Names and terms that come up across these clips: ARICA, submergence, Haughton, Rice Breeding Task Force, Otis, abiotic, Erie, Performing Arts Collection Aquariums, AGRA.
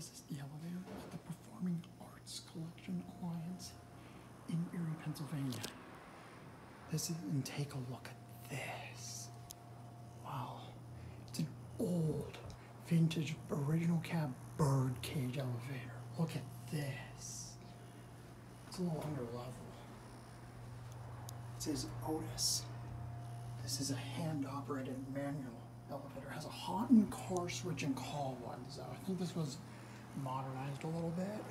This is the elevator at the Performing Arts Collection Aquariums in Erie, Pennsylvania. And take a look at this. Wow. It's an old vintage original cab bird cage elevator. Look at this. It's a little under level. It says Otis. This is a hand-operated manual elevator. It has a Haughton car switch and call one, so I think this was modernized a little bit.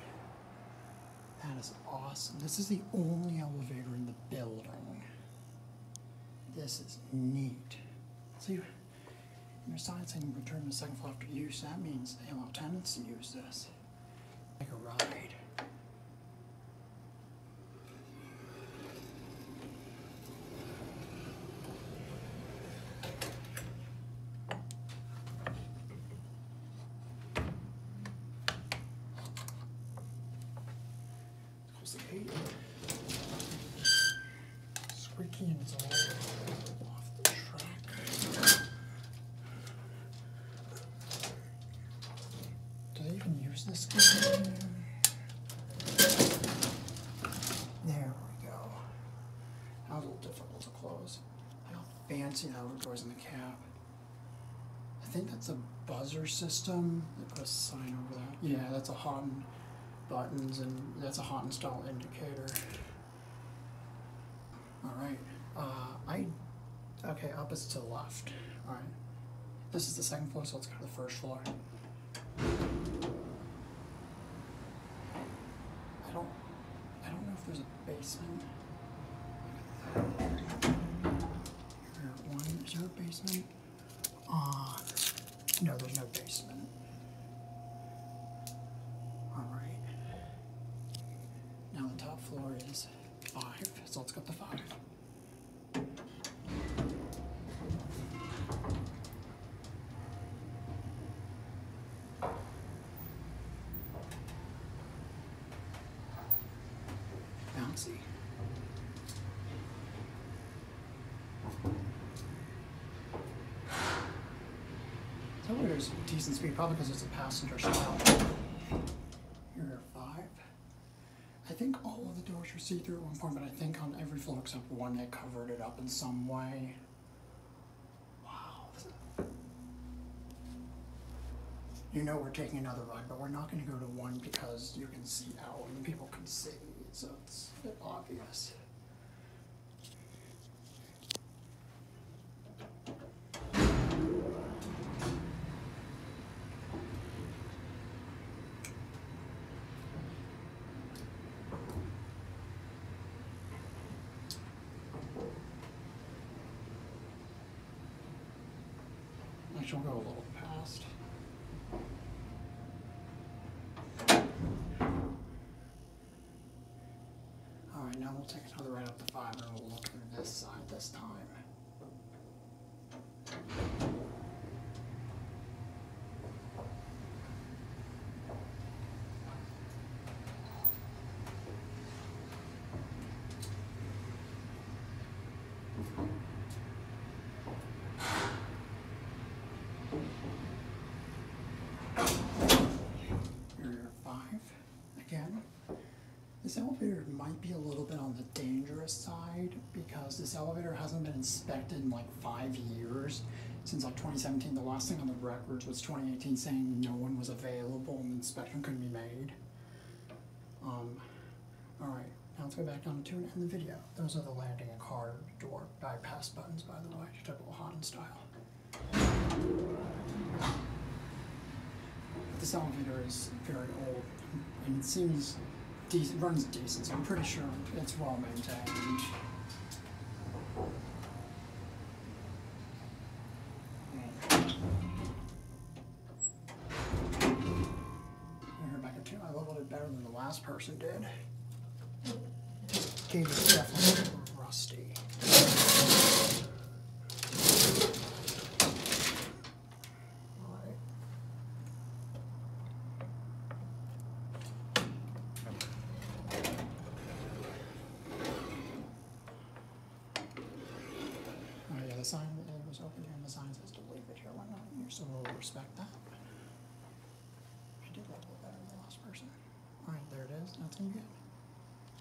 That is awesome. This is the only elevator in the building. This is neat. So your sign saying return to second floor after use, that means they allow tenants to use this. Take a ride. Squeaky and it's all off the track. Do they even use this game? There we go. That was a little difficult to close. I don't fancy how it goes in the cab. I think that's a buzzer system. They put a sign over that. Yeah, that's a Haughton. Buttons, and that's a Haughton style indicator. Alright, okay, up is to the left. Alright, this is the second floor, so let's go to the first floor. I don't know if there's a basement. Is there a basement? No, there's no basement. Top floor is 5, so let's go up to 5. Bouncy. So there's decent speed, probably because it's a passenger style. I think all of the doors were see-through at one point, but I think on every floor except one, they covered it up in some way. Wow. You know we're taking another ride, but we're not going to go to one because you can see out and people can see, so it's a bit obvious. She'll go a little past. Alright, now we'll take another ride up to 5 and we'll look through this side this time. This elevator might be a little bit on the dangerous side because this elevator hasn't been inspected in like 5 years. Since like 2017, the last thing on the records was 2018 saying no one was available and the inspection couldn't be made. Alright, now let's go back down to end the video. Those are the landing and car door bypass buttons, by the way, typical Haughton style. This elevator is very old and it seems decent, runs decent, so I'm pretty sure it's well maintained. We're back at 2. I leveled it better than the last person did. This cage is definitely rusty. The sign it was open here and the sign says to leave it here, why not? You're so we'll respect that. I did level that. Haughton.